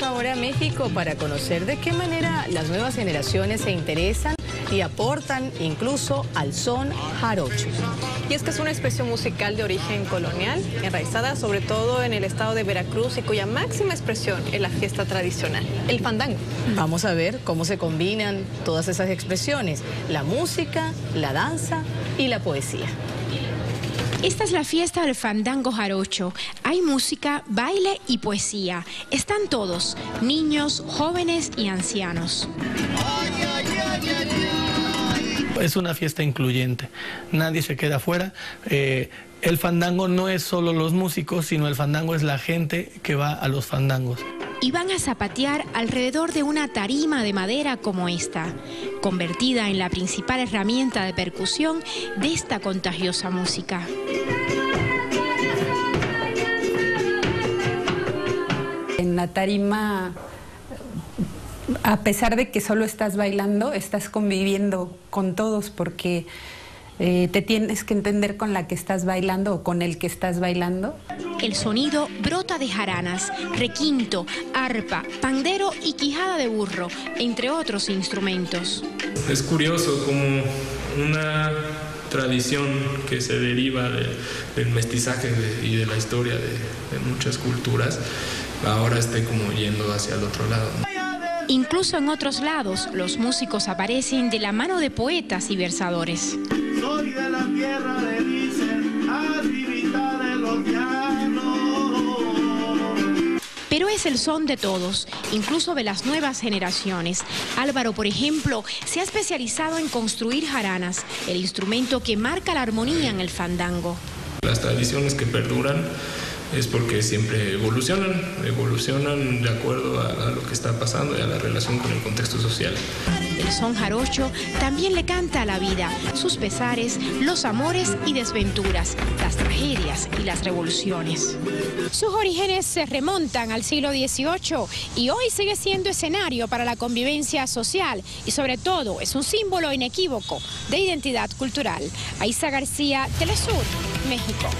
Vamos ahora a México para conocer de qué manera las nuevas generaciones se interesan y aportan incluso al son jarocho. Y es que es una expresión musical de origen colonial, enraizada sobre todo en el estado de Veracruz y cuya máxima expresión es la fiesta tradicional, el fandango. Vamos a ver cómo se combinan todas esas expresiones, la música, la danza y la poesía. Esta es la fiesta del fandango jarocho. Hay música, baile y poesía. Están todos, niños, jóvenes y ancianos. Es una fiesta incluyente, nadie se queda afuera. El fandango no es solo los músicos, sino el fandango es la gente que va a los fandangos. Y van a zapatear alrededor de una tarima de madera como esta, convertida en la principal herramienta de percusión de esta contagiosa música. En la tarima, a pesar de que solo estás bailando, estás conviviendo con todos porque te tienes que entender con la que estás bailando o con el que estás bailando. El sonido brota de jaranas, requinto, arpa, pandero y quijada de burro, entre otros instrumentos. Es curioso como una tradición que se deriva del mestizaje y de la historia de muchas culturas, ahora esté como yendo hacia el otro lado, ¿no? Incluso en otros lados, los músicos aparecen de la mano de poetas y versadores. Soy de la tierra, le dicen, arribita de los llanos. Pero es el son de todos, incluso de las nuevas generaciones. Álvaro, por ejemplo, se ha especializado en construir jaranas, el instrumento que marca la armonía en el fandango. Las tradiciones que perduran es porque siempre evolucionan de acuerdo a lo que está pasando y a la relación con el contexto social. El son jarocho también le canta a la vida, sus pesares, los amores y desventuras, las tragedias y las revoluciones. Sus orígenes se remontan al siglo XVIII y hoy sigue siendo escenario para la convivencia social y sobre todo es un símbolo inequívoco de identidad cultural. Isa García, Telesur, México.